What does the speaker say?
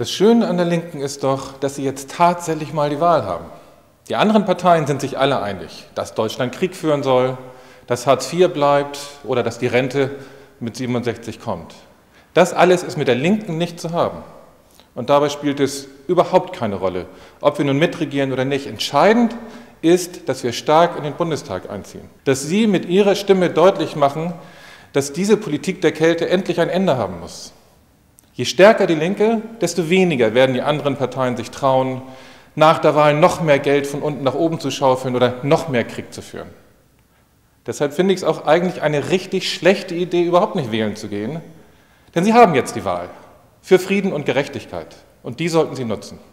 Das Schöne an der Linken ist doch, dass sie jetzt tatsächlich mal die Wahl haben. Die anderen Parteien sind sich alle einig, dass Deutschland Krieg führen soll, dass Hartz IV bleibt oder dass die Rente mit 67 kommt. Das alles ist mit der Linken nicht zu haben. Und dabei spielt es überhaupt keine Rolle, ob wir nun mitregieren oder nicht. Entscheidend ist, dass wir stark in den Bundestag einziehen. Dass Sie mit Ihrer Stimme deutlich machen, dass diese Politik der Kälte endlich ein Ende haben muss. Je stärker die Linke, desto weniger werden die anderen Parteien sich trauen, nach der Wahl noch mehr Geld von unten nach oben zu schaufeln oder noch mehr Krieg zu führen. Deshalb finde ich es auch eigentlich eine richtig schlechte Idee, überhaupt nicht wählen zu gehen. Denn Sie haben jetzt die Wahl für Frieden und Gerechtigkeit. Und die sollten Sie nutzen.